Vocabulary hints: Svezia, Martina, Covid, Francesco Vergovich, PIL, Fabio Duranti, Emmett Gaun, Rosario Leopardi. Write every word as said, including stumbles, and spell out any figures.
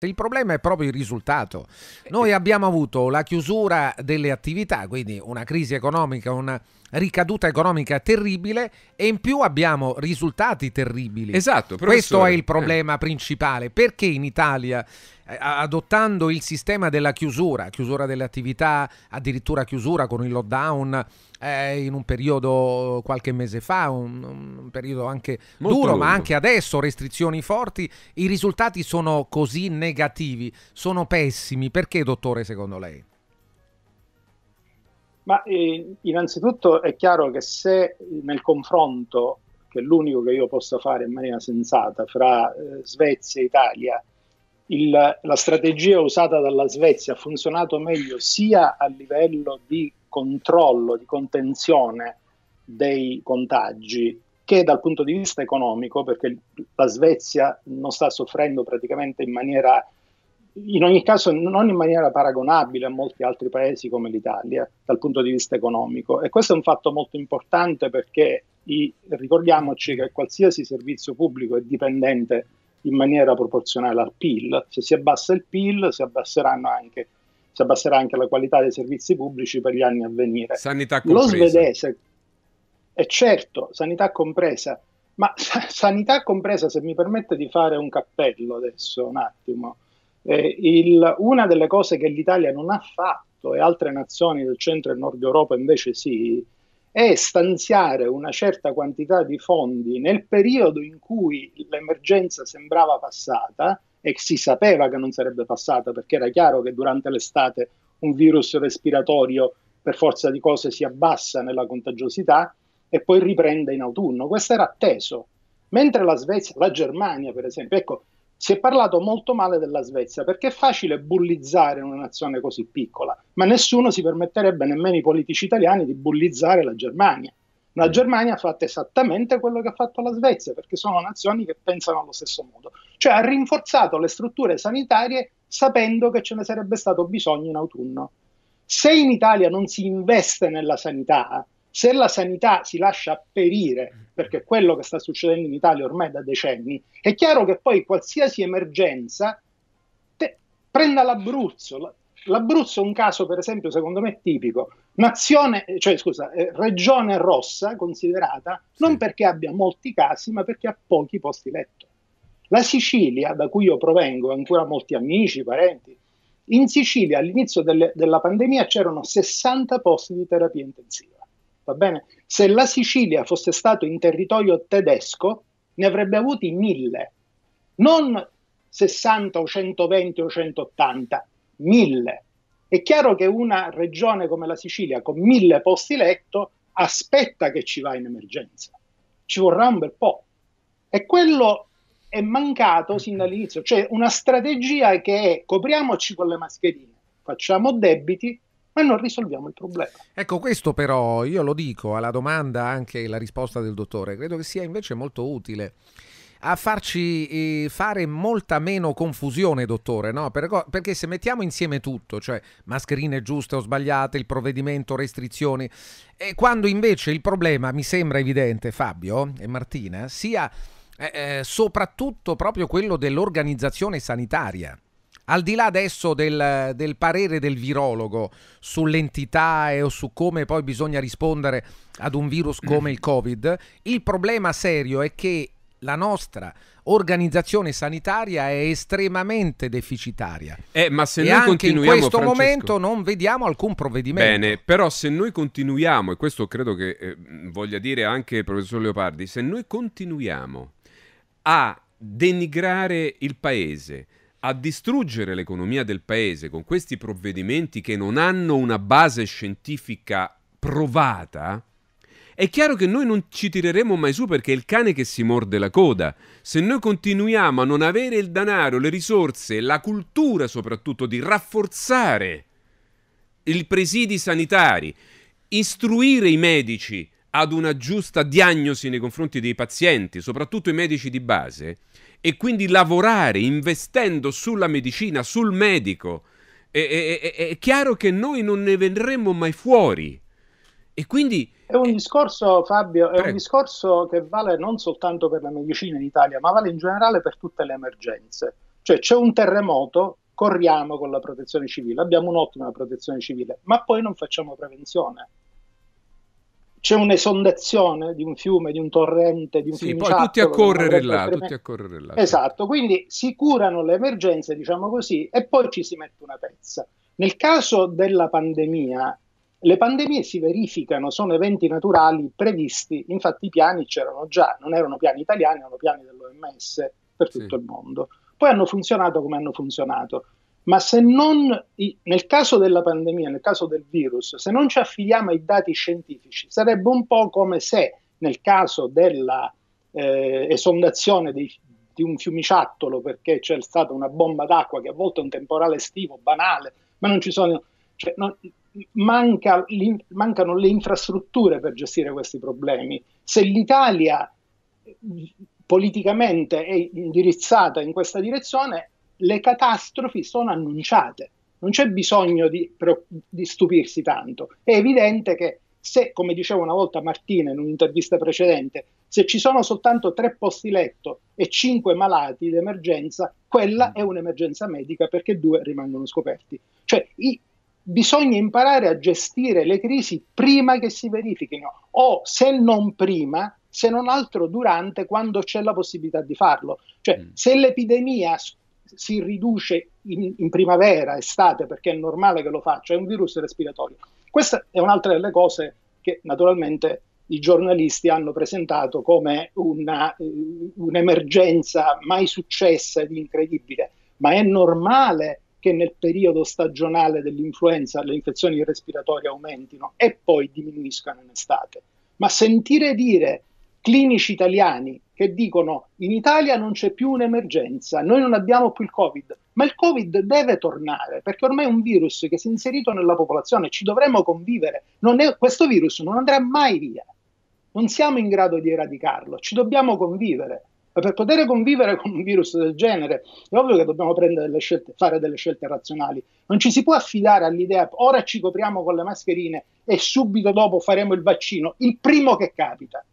Il problema è proprio il risultato. Noi abbiamo avuto la chiusura delle attività, quindi una crisi economica, una ricaduta economica terribile, e in più abbiamo risultati terribili. Esatto, professore. Questo è il problema eh. principale. Perché in Italia, adottando il sistema della chiusura, chiusura delle attività, addirittura chiusura con il lockdown eh, in un periodo qualche mese fa, un, un periodo anche molto duro, lungo. Ma anche adesso restrizioni forti, i risultati sono così negativi. negativi, sono pessimi. Perché, dottore, secondo lei? Ma eh, innanzitutto è chiaro che se nel confronto, che è l'unico che io possa fare in maniera sensata, fra eh, Svezia e Italia, il, la strategia usata dalla Svezia ha funzionato meglio sia a livello di controllo, di contenzione dei contagi, che dal punto di vista economico, perché la Svezia non sta soffrendo praticamente in maniera, in ogni caso non in maniera paragonabile a molti altri paesi come l'Italia, dal punto di vista economico. E questo è un fatto molto importante, perché i, ricordiamoci che qualsiasi servizio pubblico è dipendente in maniera proporzionale al P I L. Se si abbassa il P I L, si abbasseranno anche, si abbasserà anche la qualità dei servizi pubblici per gli anni a venire. Sanità compresa. Lo svedese... E certo, sanità compresa, ma sa sanità compresa, se mi permette di fare un cappello adesso un attimo, eh, il, una delle cose che l'Italia non ha fatto e altre nazioni del centro e nord Europa invece sì, è stanziare una certa quantità di fondi nel periodo in cui l'emergenza sembrava passata e si sapeva che non sarebbe passata, perché era chiaro che durante l'estate un virus respiratorio per forza di cose si abbassa nella contagiosità e poi riprende in autunno. Questo era atteso. Mentre la Svezia, la Germania per esempio, ecco, si è parlato molto male della Svezia perché è facile bullizzare una nazione così piccola, ma nessuno si permetterebbe, nemmeno i politici italiani, di bullizzare la Germania. La Germania ha fatto esattamente quello che ha fatto la Svezia, perché sono nazioni che pensano allo stesso modo. Cioè ha rinforzato le strutture sanitarie sapendo che ce ne sarebbe stato bisogno in autunno. Se in Italia non si investe nella sanità, se la sanità si lascia apperire, perché è quello che sta succedendo in Italia ormai da decenni, è chiaro che poi qualsiasi emergenza te, prenda l'Abruzzo. L'Abruzzo è un caso, per esempio, secondo me tipico. Nazione, cioè, scusa, eh, regione rossa considerata, non sì. perché abbia molti casi, ma perché ha pochi posti letto. La Sicilia, da cui io provengo, ancora molti amici, parenti, in Sicilia all'inizio della pandemia c'erano sessanta posti di terapia intensiva. Va bene? Se la Sicilia fosse stato in territorio tedesco ne avrebbe avuti mille, non sessanta o centoventi o centottanta, mille. È chiaro che una regione come la Sicilia con mille posti letto aspetta che ci va in emergenza, ci vorrà un bel po', e quello è mancato sin dall'inizio, cioè una strategia che è copriamoci con le mascherine, facciamo debiti, ma non risolviamo il problema. Ecco, questo però, io lo dico, alla domanda anche la risposta del dottore, credo che sia invece molto utile a farci eh, fare molta meno confusione, dottore, no? Per, perché se mettiamo insieme tutto, cioè mascherine giuste o sbagliate, il provvedimento, restrizioni, e quando invece il problema, mi sembra evidente, Fabio e Martina, sia eh, soprattutto proprio quello dell'organizzazione sanitaria. Al di là adesso del, del parere del virologo sull'entità e o su come poi bisogna rispondere ad un virus come il Covid, il problema serio è che la nostra organizzazione sanitaria è estremamente deficitaria. Eh, ma se e noi anche in questo, Francesco, momento non vediamo alcun provvedimento. Bene, però se noi continuiamo, e questo credo che eh, voglia dire anche il professor Leopardi, se noi continuiamo a denigrare il paese, a distruggere l'economia del paese con questi provvedimenti che non hanno una base scientifica provata, è chiaro che noi non ci tireremo mai su, perché è il cane che si morde la coda. Se noi continuiamo a non avere il denaro, le risorse, la cultura soprattutto di rafforzare i presidi sanitari, istruire i medici ad una giusta diagnosi nei confronti dei pazienti, soprattutto i medici di base, e quindi lavorare investendo sulla medicina, sul medico, è, è, è, è chiaro che noi non ne verremo mai fuori. E quindi è un discorso, Fabio, è un discorso che vale non soltanto per la medicina in Italia, ma vale in generale per tutte le emergenze. Cioè c'è un terremoto, corriamo con la protezione civile, abbiamo un'ottima protezione civile, ma poi non facciamo prevenzione. C'è un'esondazione di un fiume, di un torrente, di un sì, fiumiciattolo. Poi tutti a correre là, tutti a correre là. Esatto, quindi si curano le emergenze, diciamo così, e poi ci si mette una pezza. Nel caso della pandemia, le pandemie si verificano, sono eventi naturali previsti, infatti i piani c'erano già, non erano piani italiani, erano piani dell'O M S per tutto sì. il mondo. Poi hanno funzionato come hanno funzionato, ma se non, nel caso della pandemia, nel caso del virus, se non ci affidiamo ai dati scientifici, sarebbe un po' come se nel caso della eh, esondazione di, di un fiumiciattolo, perché c'è stata una bomba d'acqua che a volte è un temporale estivo banale, ma non ci sono, cioè, non, manca, l'in, mancano le infrastrutture per gestire questi problemi. Se l'Italia politicamente è indirizzata in questa direzione, le catastrofi sono annunciate, non c'è bisogno di, di stupirsi tanto. È evidente che se, come diceva una volta Martina in un'intervista precedente, se ci sono soltanto tre posti letto e cinque malati d'emergenza, quella è un'emergenza medica perché due rimangono scoperti. Cioè i, bisogna imparare a gestire le crisi prima che si verifichino, o se non prima, se non altro durante, quando c'è la possibilità di farlo. Cioè, mm. se l'epidemia si riduce in, in primavera, estate, perché è normale che lo faccia, è un virus respiratorio. Questa è un'altra delle cose che naturalmente i giornalisti hanno presentato come una, eh, un'emergenza mai successa ed incredibile, ma è normale che nel periodo stagionale dell'influenza le infezioni respiratorie aumentino e poi diminuiscano in estate. Ma sentire dire clinici italiani che dicono in Italia non c'è più un'emergenza, noi non abbiamo più il Covid, ma il Covid deve tornare, perché ormai è un virus che si è inserito nella popolazione, ci dovremmo convivere, non è, questo virus non andrà mai via, non siamo in grado di eradicarlo, ci dobbiamo convivere, ma per poter convivere con un virus del genere è ovvio che dobbiamo prendere delle scelte, fare delle scelte razionali, non ci si può affidare all'idea ora ci copriamo con le mascherine e subito dopo faremo il vaccino, il primo che capita.